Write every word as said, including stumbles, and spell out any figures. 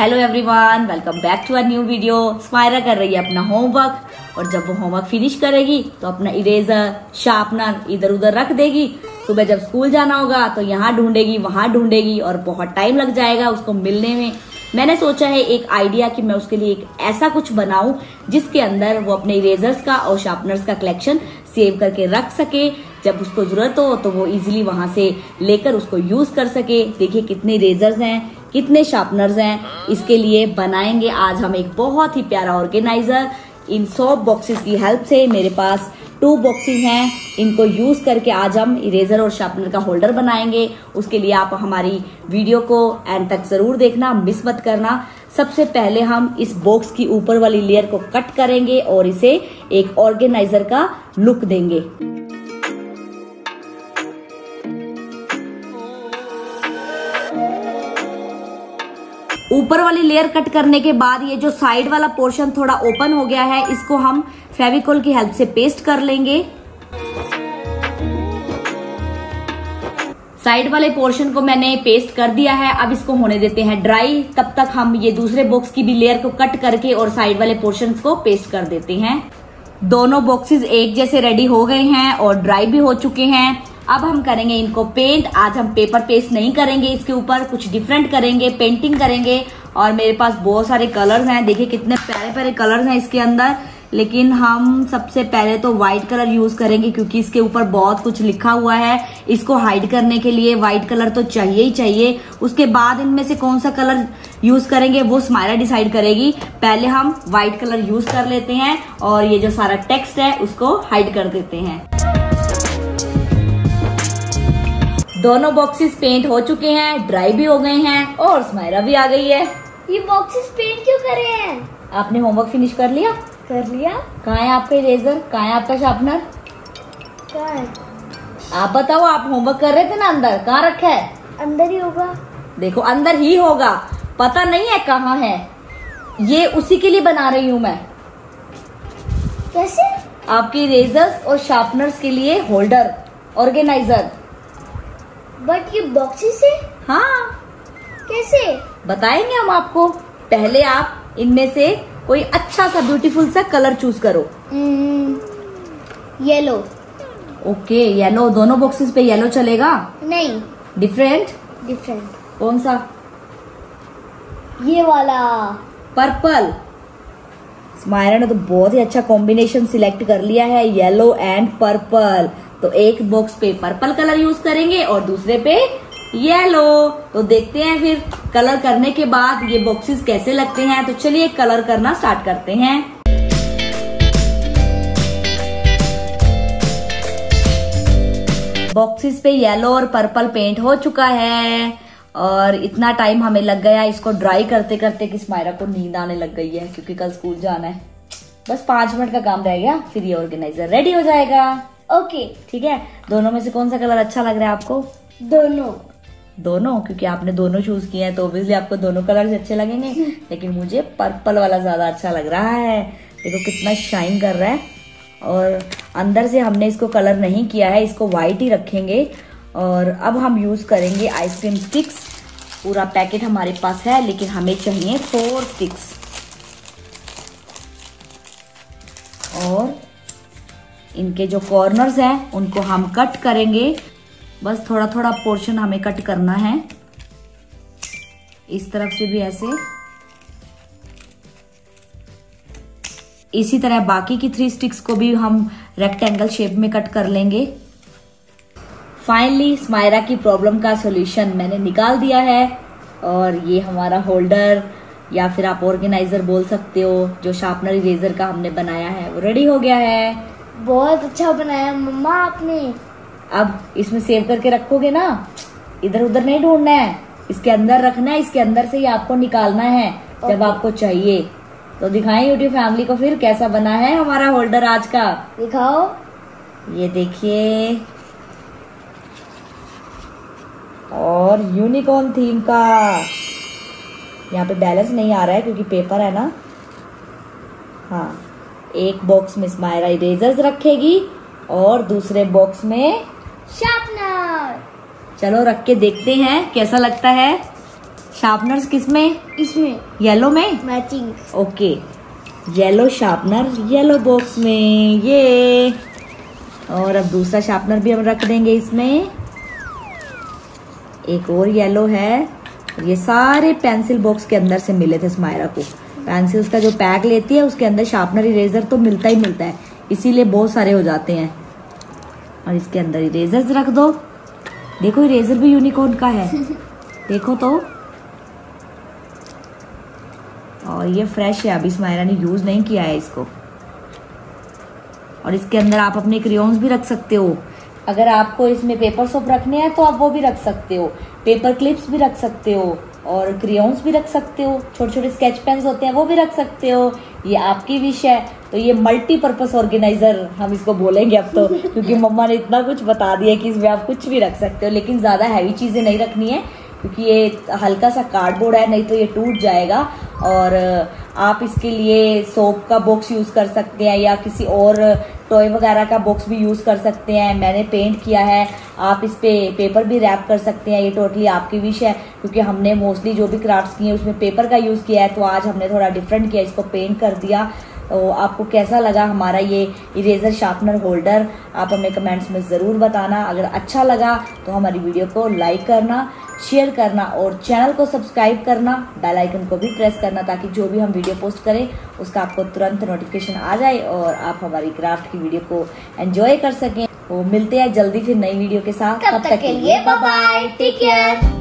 Hello everyone, welcome back to a new video. Smaira कर रही है अपना होमवर्क, और जब वो होमवर्क फिनिश करेगी तो अपना इरेजर शार्पनर इधर उधर रख देगी। सुबह जब स्कूल जाना होगा तो यहाँ ढूंढेगी वहाँ ढूंढेगी और बहुत टाइम लग जाएगा उसको मिलने में। मैंने सोचा है एक आइडिया कि मैं उसके लिए एक ऐसा कुछ बनाऊं जिसके अंदर वो अपने इरेजर्स का और शार्पनर्स का कलेक्शन सेव करके रख सके। जब उसको जरूरत हो तो वो इजीली वहां से लेकर उसको यूज कर सके। देखिए कितने इरेजर्स हैं, कितने शार्पनर्स हैं। इसके लिए बनाएंगे आज हम एक बहुत ही प्यारा ऑर्गेनाइजर। इन सौ बॉक्सेस की हेल्प से, मेरे पास टू बॉक्सेस हैं, इनको यूज करके आज हम इरेजर और शार्पनर का होल्डर बनाएंगे। उसके लिए आप हमारी वीडियो को एंड तक जरूर देखना, मिस मत करना। सबसे पहले हम इस बॉक्स की ऊपर वाली लेयर को कट करेंगे और इसे एक ऑर्गेनाइजर का लुक देंगे। ऊपर वाली लेयर कट करने के बाद ये जो साइड वाला पोर्शन थोड़ा ओपन हो गया है, इसको हम फेविकोल की हेल्प से पेस्ट कर लेंगे। साइड वाले पोर्शन को मैंने पेस्ट कर दिया है। अब इसको होने देते हैं ड्राई। तब तक हम ये दूसरे बॉक्स की भी लेयर को कट करके और साइड वाले पोर्शन को पेस्ट कर देते हैं। दोनों बॉक्सेस एक जैसे रेडी हो गए हैं और ड्राई भी हो चुके हैं। अब हम करेंगे इनको पेंट। आज हम पेपर पेस्ट नहीं करेंगे, इसके ऊपर कुछ डिफरेंट करेंगे, पेंटिंग करेंगे। और मेरे पास बहुत सारे कलर्स हैं, देखिए कितने प्यारे प्यारे कलर्स हैं इसके अंदर। लेकिन हम सबसे पहले तो व्हाइट कलर यूज करेंगे क्योंकि इसके ऊपर बहुत कुछ लिखा हुआ है। इसको हाइड करने के लिए व्हाइट कलर तो चाहिए ही चाहिए। उसके बाद इनमें से कौन सा कलर यूज करेंगे वो स्मायरा डिसाइड करेगी। पहले हम व्हाइट कलर यूज कर लेते हैं और ये जो सारा टेक्स्ट है उसको हाइड कर देते हैं। दोनों बॉक्सेस पेंट हो चुके हैं, ड्राई भी हो गए हैं और स्मायरा भी आ गई है। ये बॉक्सेस पेंट क्यों करे हैं? आपने होमवर्क फिनिश कर लिया? कर लिया। कहाँ है आपका इरेजर, कहाँ है आपका शार्पनर? कहाँ है? आप बताओ, आप होमवर्क कर रहे थे ना अंदर, कहाँ रखा है? अंदर ही होगा। देखो अंदर ही होगा, पता नहीं है कहाँ है। ये उसी के लिए बना रही हूँ मैं। कैसे? आपके इरेजर्स और शार्पनर्स के लिए होल्डर, ऑर्गेनाइजर। बट ये बॉक्सेस है? हाँ। कैसे? बताएंगे हम आपको। पहले आप इनमें से कोई अच्छा सा ब्यूटीफुल सा कलर चूज करो। येलो। Okay yellow. दोनों बॉक्सेस पे येलो चलेगा? नहीं, डिफरेंट डिफरेंट। कौन सा? ये वाला पर्पल। स्मायरा ने तो बहुत ही अच्छा कॉम्बिनेशन सिलेक्ट कर लिया है, येलो एंड पर्पल। तो एक बॉक्स पे पर्पल कलर यूज करेंगे और दूसरे पे येलो। तो देखते हैं फिर कलर करने के बाद ये बॉक्सेस कैसे लगते हैं। तो चलिए कलर करना स्टार्ट करते हैं। बॉक्सेस पे येलो और पर्पल पेंट हो चुका है और इतना टाइम हमें लग गया इसको ड्राई करते करते कि स्मायरा को नींद आने लग गई है क्योंकि कल स्कूल जाना है। बस पांच मिनट का काम रह गया, फिर ये ऑर्गेनाइजर रेडी हो जाएगा। ओके ठीक है। दोनों में से कौन सा कलर अच्छा लग रहा है आपको? दोनों। दोनों? क्योंकि आपने दोनों चूज किए हैं तो ऑब्वियसली आपको दोनों कलर्स अच्छे लगेंगे। लेकिन मुझे पर्पल वाला ज्यादा अच्छा लग रहा है। देखो कितना शाइन कर रहा है। और अंदर से हमने इसको कलर नहीं किया है, इसको व्हाइट ही रखेंगे। और अब हम यूज करेंगे आइसक्रीम स्टिक्स। पूरा पैकेट हमारे पास है लेकिन हमें चाहिए फोर स्टिक्स। और इनके जो कॉर्नर्स हैं उनको हम कट करेंगे। बस थोड़ा थोड़ा पोर्शन हमें कट करना है, इस तरफ से भी ऐसे। इसी तरह बाकी की थ्री स्टिक्स को भी हम रेक्टेंगल शेप में कट कर लेंगे। फाइनली स्मायरा की प्रॉब्लम का सॉल्यूशन मैंने निकाल दिया है। और ये हमारा होल्डर या फिर आप ऑर्गेनाइजर बोल सकते हो जो शार्पनर इरेजर का हमने बनाया है वो रेडी हो गया है। बहुत अच्छा बनाया मम्मा आपने। अब इसमें सेव करके रखोगे ना, इधर उधर नहीं ढूंढना है, इसके अंदर रखना है। इसके अंदर से ही आपको निकालना है जब आपको चाहिए। तो दिखाएं यूट्यूब फैमिली को फिर कैसा बना है हमारा होल्डर आज का, दिखाओ। ये देखिए, और यूनिकॉर्न थीम का। यहाँ पे बैलेंस नहीं आ रहा है क्योंकि पेपर है ना। हाँ, एक बॉक्स में स्मायरा इरेजर्स रखेगी और दूसरे बॉक्स में शार्पनर। चलो रख के देखते हैं कैसा लगता है। शार्पनर्स किसमें? इसमें येलो में matching. Okay yellow sharpener yellow box में, ये। और अब दूसरा शार्पनर भी हम रख देंगे इसमें। एक और येलो है। ये सारे पेंसिल बॉक्स के अंदर से मिले थे स्मायरा को। पेंसिल्स का जो पैक लेती है उसके अंदर शार्पनर इरेजर तो मिलता ही मिलता है, इसीलिए बहुत सारे हो जाते हैं। और इसके अंदर इरेजर्स रख दो। देखो इरेजर भी यूनिकॉर्न का है, देखो तो। और ये फ्रेश है, अभी स्मायरा ने यूज नहीं किया है इसको। और इसके अंदर आप अपने क्रेयॉन्स भी रख सकते हो। अगर आपको इसमें पेपर सोप रखने हैं तो आप वो भी रख सकते हो, पेपर क्लिप्स भी रख सकते हो और क्रेयॉन्स भी रख सकते हो, छोटे छोटे स्केच पेन्स होते हैं वो भी रख सकते हो। ये आपकी विश है। तो ये मल्टीपर्पज ऑर्गेनाइजर हम इसको बोलेंगे अब तो, क्योंकि मम्मा ने इतना कुछ बता दिया कि इसमें आप कुछ भी रख सकते हो। लेकिन ज़्यादा हैवी चीज़ें नहीं रखनी है, क्योंकि ये हल्का सा कार्डबोर्ड है, नहीं तो ये टूट जाएगा। और आप इसके लिए सोप का बॉक्स यूज़ कर सकते हैं या किसी और टॉय वगैरह का बॉक्स भी यूज़ कर सकते हैं। मैंने पेंट किया है, आप इस पे पेपर भी रैप कर सकते हैं। ये टोटली आपकी विश है, क्योंकि हमने मोस्टली जो भी क्राफ्ट्स किए हैं उसमें पेपर का यूज़ किया है, तो आज हमने थोड़ा डिफरेंट किया, इसको पेंट कर दिया। तो आपको कैसा लगा हमारा ये इरेजर शार्पनर होल्डर? आप हमें कमेंट्स में ज़रूर बताना। अगर अच्छा लगा तो हमारी वीडियो को लाइक करना, शेयर करना और चैनल को सब्सक्राइब करना, बेल आइकन को भी प्रेस करना, ताकि जो भी हम वीडियो पोस्ट करें उसका आपको तुरंत नोटिफिकेशन आ जाए और आप हमारी क्राफ्ट की वीडियो को एंजॉय कर सकें। तो मिलते हैं जल्दी फिर नई वीडियो के साथ। तब तक, तक के लिए बाय बाय, टेक केयर।